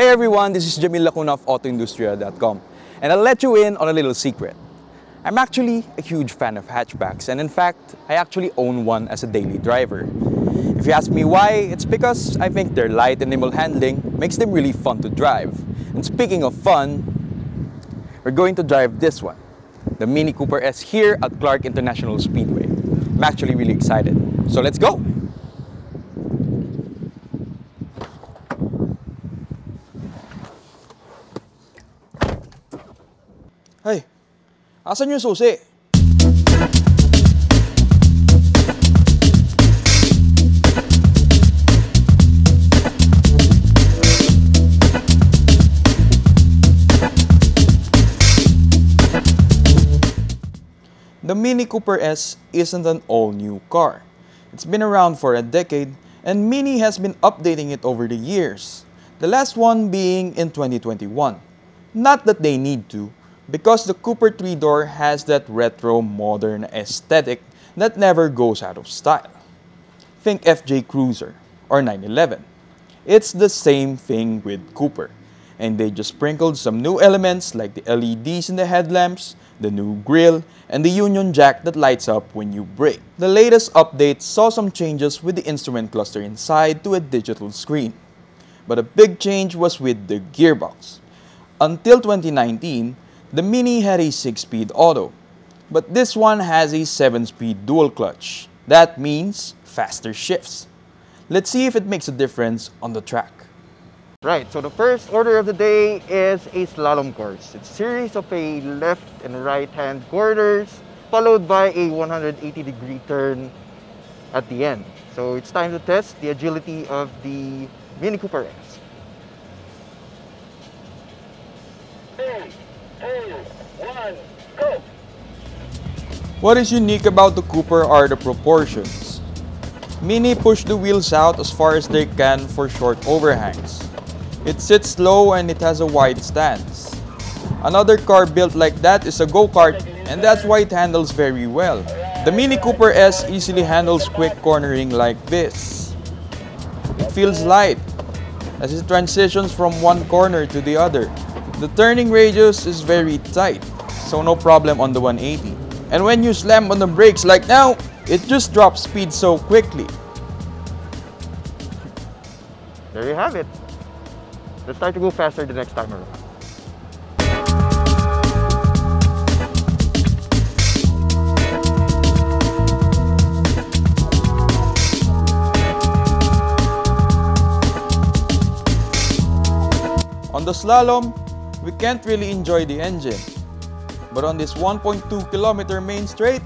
Hey everyone, this is Jamil Lacuna of AutoIndustriya.com, and I'll let you in on a little secret. I'm actually a huge fan of hatchbacks, and in fact, I actually own one as a daily driver. If you ask me why, it's because I think their light and nimble handling makes them really fun to drive. And speaking of fun, we're going to drive this one, the Mini Cooper S, here at Clark International Speedway. I'm actually really excited, so let's go! Hey, asan yung susi? The Mini Cooper S isn't an all-new car. It's been around for a decade, and Mini has been updating it over the years, the last one being in 2021. Not that they need to, because the Cooper 3-door has that retro modern aesthetic that never goes out of style. Think FJ Cruiser or 911. It's the same thing with Cooper, and they just sprinkled some new elements like the LEDs in the headlamps, the new grille, and the union jack that lights up when you brake. The latest update saw some changes with the instrument cluster inside to a digital screen, but a big change was with the gearbox. Until 2019, the Mini had a 6-speed auto, but this one has a 7-speed dual clutch. That means faster shifts. Let's see if it makes a difference on the track. Right, so the first order of the day is a slalom course. It's a series of a left and right hand corners, followed by a 180-degree turn at the end. So it's time to test the agility of the Mini Cooper S. What is unique about the Cooper are the proportions. Mini pushed the wheels out as far as they can for short overhangs. It sits low and it has a wide stance. Another car built like that is a go-kart, and that's why it handles very well. The Mini Cooper S easily handles quick cornering like this. It feels light as it transitions from one corner to the other. The turning radius is very tight, so no problem on the 180. And when you slam on the brakes like now, it just drops speed so quickly. There you have it. Let's try to go faster the next time around. On the slalom, we can't really enjoy the engine, but on this 1.2-kilometer main straight,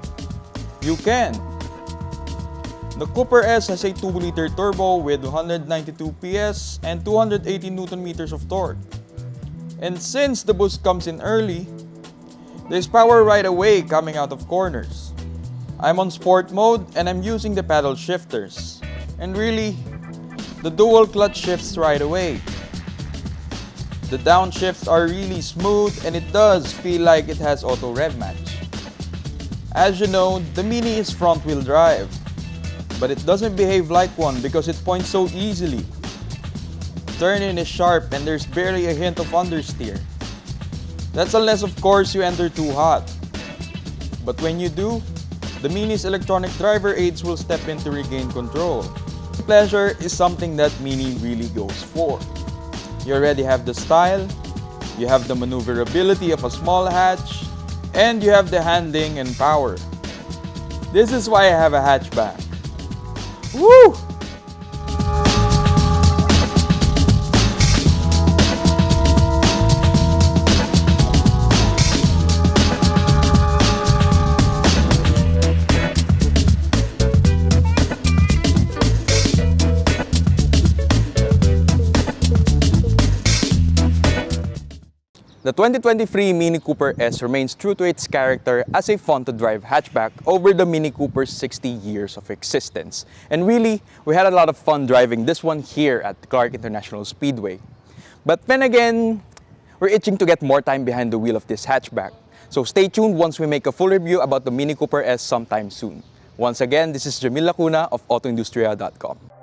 you can. The Cooper S has a 2-liter turbo with 192 PS and 280 Nm of torque. And since the boost comes in early, there's power right away coming out of corners. I'm on sport mode and I'm using the paddle shifters. And really, the dual clutch shifts right away. The downshifts are really smooth, and it does feel like it has auto rev match. As you know, the Mini is front-wheel drive, but it doesn't behave like one because it points so easily. Turn-in is sharp and there's barely a hint of understeer. That's unless, of course, you enter too hot. But when you do, the Mini's electronic driver aids will step in to regain control. Pleasure is something that Mini really goes for. You already have the style, you have the maneuverability of a small hatch, and you have the handling and power. This is why I have a hatchback. Woo! The 2023 Mini Cooper S remains true to its character as a fun-to-drive hatchback over the Mini Cooper's 60 years of existence. And really, we had a lot of fun driving this one here at Clark International Speedway. But then again, we're itching to get more time behind the wheel of this hatchback. So stay tuned once we make a full review about the Mini Cooper S sometime soon. Once again, this is Jamil Lacuna of AutoIndustriya.com.